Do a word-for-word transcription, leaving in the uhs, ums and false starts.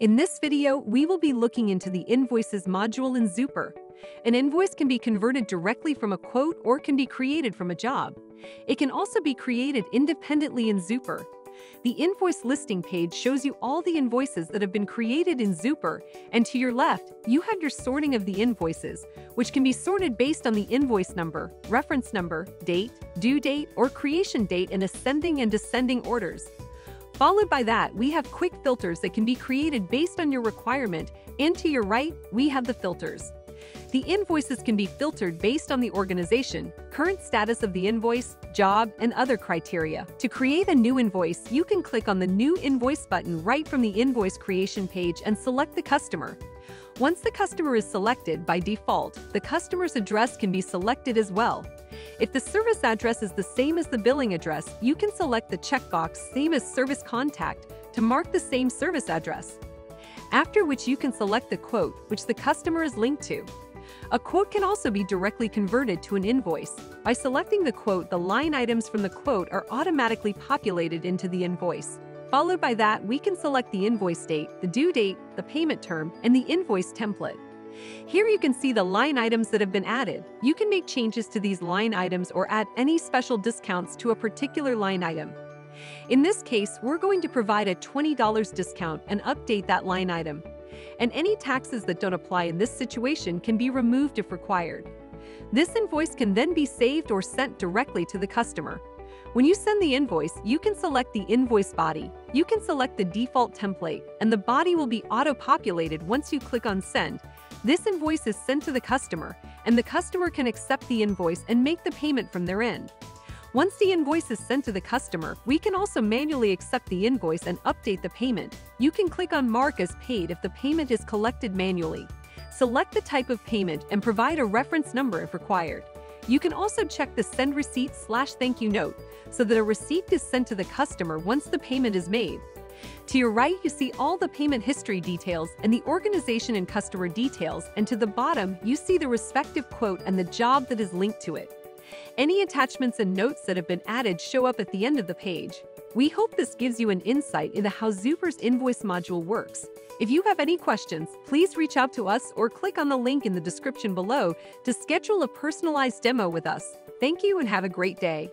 In this video, we will be looking into the Invoices module in Zuper. An invoice can be converted directly from a quote or can be created from a job. It can also be created independently in Zuper. The invoice listing page shows you all the invoices that have been created in Zuper, and to your left, you have your sorting of the invoices, which can be sorted based on the invoice number, reference number, date, due date, or creation date in ascending and descending orders. Followed by that, we have quick filters that can be created based on your requirement, and to your right, we have the filters. The invoices can be filtered based on the organization, current status of the invoice, job, and other criteria. To create a new invoice, you can click on the New Invoice button right from the invoice creation page and select the customer. Once the customer is selected, by default, the customer's address can be selected as well. If the service address is the same as the billing address, you can select the checkbox Same as Service Contact to mark the same service address. After which you can select the quote which the customer is linked to. A quote can also be directly converted to an invoice. By selecting the quote, the line items from the quote are automatically populated into the invoice. Followed by that, we can select the invoice date, the due date, the payment term, and the invoice template. Here you can see the line items that have been added. You can make changes to these line items or add any special discounts to a particular line item. In this case, we're going to provide a twenty dollar discount and update that line item. And any taxes that don't apply in this situation can be removed if required. This invoice can then be saved or sent directly to the customer. When you send the invoice, you can select the invoice body, you can select the default template, and the body will be auto-populated once you click on send. This invoice is sent to the customer, and the customer can accept the invoice and make the payment from their end. Once the invoice is sent to the customer, we can also manually accept the invoice and update the payment. You can click on Mark as Paid if the payment is collected manually. Select the type of payment and provide a reference number if required. You can also check the Send Receipt slash Thank You Note so that a receipt is sent to the customer once the payment is made. To your right, you see all the payment history details and the organization and customer details, and to the bottom, you see the respective quote and the job that is linked to it. Any attachments and notes that have been added show up at the end of the page. We hope this gives you an insight into how Zuper's invoice module works. If you have any questions, please reach out to us or click on the link in the description below to schedule a personalized demo with us. Thank you and have a great day.